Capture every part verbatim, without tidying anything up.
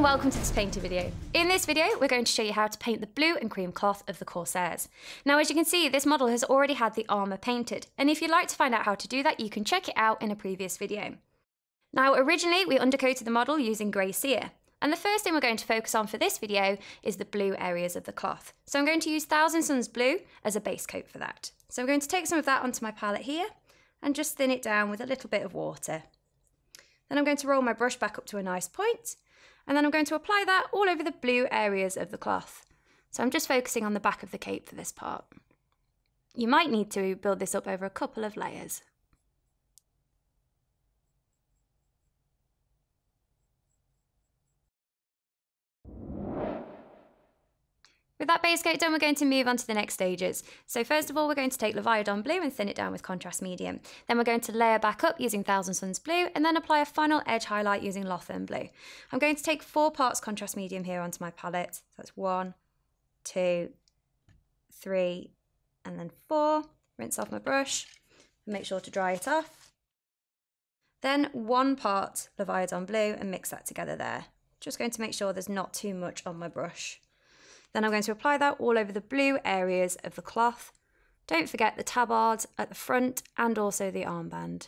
and welcome to this painting video. In this video, we're going to show you how to paint the blue and cream cloth of the Corsairs. Now, as you can see, this model has already had the armour painted, and if you'd like to find out how to do that, you can check it out in a previous video. Now, originally, we undercoated the model using grey cere, and the first thing we're going to focus on for this video is the blue areas of the cloth. So I'm going to use Thousand Sons Blue as a base coat for that. So I'm going to take some of that onto my palette here and just thin it down with a little bit of water. Then I'm going to roll my brush back up to a nice point, and then I'm going to apply that all over the blue areas of the cloth. So I'm just focusing on the back of the cape for this part. You might need to build this up over a couple of layers. With that base coat done, we're going to move on to the next stages. So first of all, we're going to take Leviadon Blue and thin it down with Contrast Medium. Then we're going to layer back up using Thousand Sons Blue and then apply a final edge highlight using Lothern Blue. I'm going to take four parts Contrast Medium here onto my palette. So that's one, two, three, and then four. Rinse off my brush and make sure to dry it off. Then one part Leviadon Blue and mix that together there. Just going to make sure there's not too much on my brush. Then I'm going to apply that all over the blue areas of the cloth. Don't forget the tabard at the front and also the armband.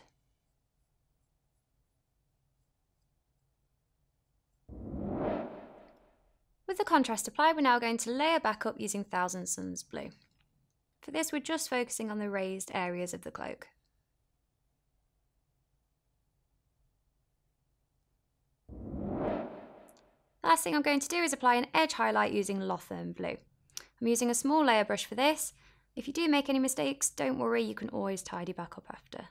With the contrast applied, we're now going to layer back up using Thousand Sons Blue. For this, we're just focusing on the raised areas of the cloak. Last thing I'm going to do is apply an edge highlight using Lothern Blue. I'm using a small layer brush for this. If you do make any mistakes, don't worry, you can always tidy back up after.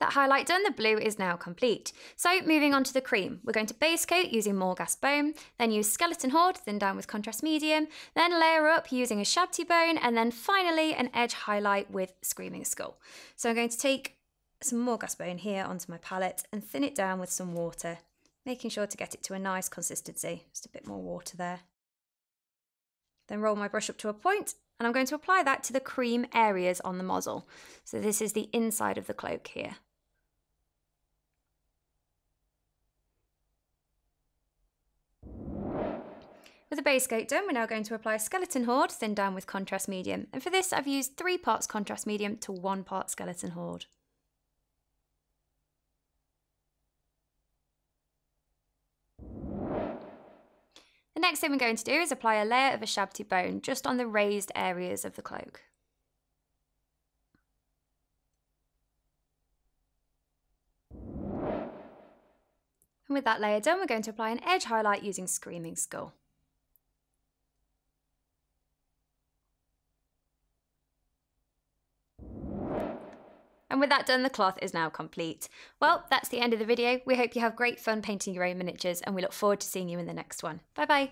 That highlight done, the blue is now complete. So moving on to the cream, we're going to base coat using Morghast Bone, then use Skeleton Horde, thin down with Contrast Medium, then layer up using a Shabti Bone, and then finally an edge highlight with Screaming Skull. So I'm going to take some Morghast Bone here onto my palette and thin it down with some water, making sure to get it to a nice consistency, just a bit more water there. Then roll my brush up to a point and I'm going to apply that to the cream areas on the muzzle. So this is the inside of the cloak here. With the base coat done, we're now going to apply Skeleton Horde, thin down with Contrast Medium. And for this, I've used three parts Contrast Medium to one part Skeleton Horde. The next thing we're going to do is apply a layer of a Shabti Bone just on the raised areas of the cloak. And with that layer done, we're going to apply an edge highlight using Screaming Skull. And with that done, the cloth is now complete. Well, that's the end of the video. We hope you have great fun painting your own miniatures, and we look forward to seeing you in the next one. Bye bye.